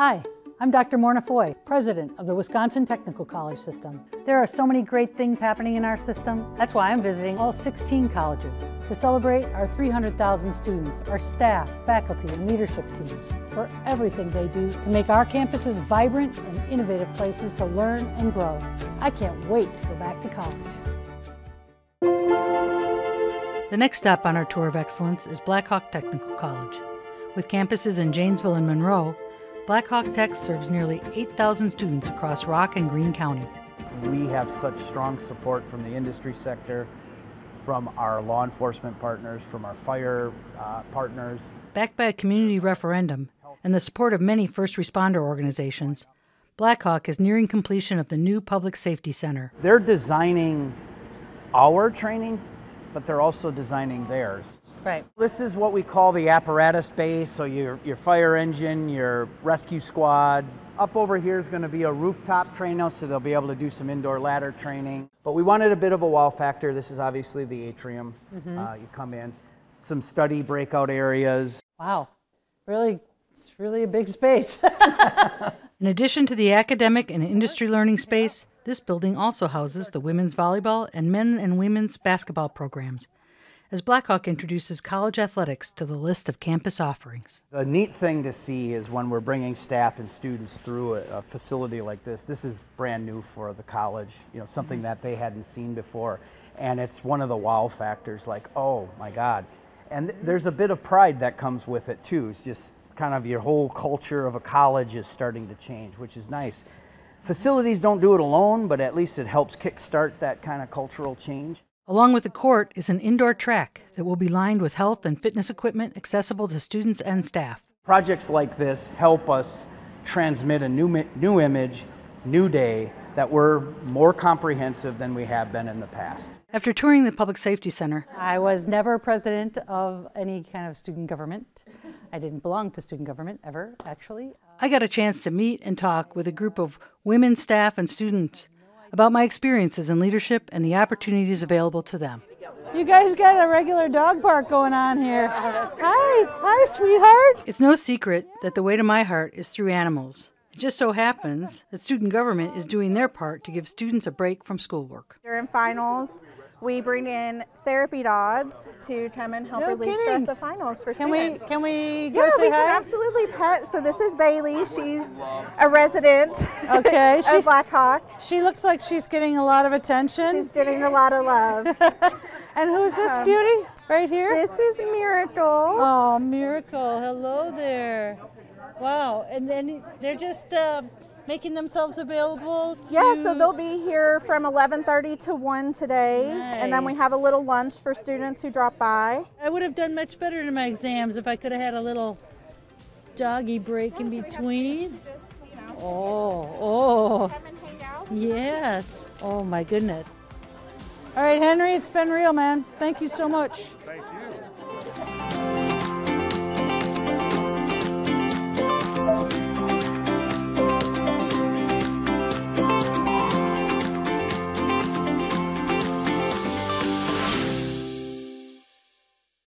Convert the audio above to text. Hi, I'm Dr. Morna Foy, president of the Wisconsin Technical College System. There are so many great things happening in our system. That's why I'm visiting all 16 colleges to celebrate our 300,000 students, our staff, faculty, and leadership teams for everything they do to make our campuses vibrant and innovative places to learn and grow. I can't wait to go back to college. The next stop on our tour of excellence is Blackhawk Technical College. With campuses in Janesville and Monroe, Blackhawk Tech serves nearly 8,000 students across Rock and Greene County. We have such strong support from the industry sector, from our law enforcement partners, from our fire partners. Backed by a community referendum and the support of many first responder organizations, Blackhawk is nearing completion of the new Public Safety Center. They're designing our training, but they're also designing theirs. Right. This is what we call the apparatus base, so your fire engine, your rescue squad. Up over here is going to be a rooftop train house, so they'll be able to do some indoor ladder training. But we wanted a bit of a wow factor. This is obviously the atrium. You come in. Some study breakout areas. Wow. Really, it's really a big space. In addition to the academic and industry learning space, this building also houses the women's volleyball and men and women's basketball programs, as Blackhawk introduces college athletics to the list of campus offerings. The neat thing to see is when we're bringing staff and students through a facility like this. This is brand new for the college, you know, something that they hadn't seen before. And it's one of the wow factors, like, oh my God. And there's a bit of pride that comes with it too. It's just kind of your whole culture of a college is starting to change, which is nice. Facilities don't do it alone, but at least it helps kickstart that kind of cultural change. Along with the court is an indoor track that will be lined with health and fitness equipment accessible to students and staff. Projects like this help us transmit a new image, new day, that we're more comprehensive than we have been in the past. After touring the Public Safety Center, I was never president of any kind of student government. I didn't belong to student government ever, actually. I got a chance to meet and talk with a group of women, staff, and students about my experiences in leadership and the opportunities available to them. You guys got a regular dog park going on here. Hi, sweetheart. It's no secret that the way to my heart is through animals. It just so happens that student government is doing their part to give students a break from schoolwork. During finals, we bring in therapy dogs to come and help relieve stress of finals for students. Can we go say hi? Yeah, we can absolutely pet. So this is Bailey. She's a resident of Blackhawk. She looks like she's getting a lot of attention. She's getting a lot of love. And who's this beauty right here? This is Miracle. Oh, Miracle. Hello there. Wow. And then they're just making themselves available to... Yeah, so they'll be here from 11:30 to 1 today. Nice. And then we have a little lunch for students who drop by. I would have done much better in my exams if I could have had a little doggy break in between. So just, come and hang out. Yes. Oh my goodness. All right, Henry, it's been real, man. Thank you so much. Thank you.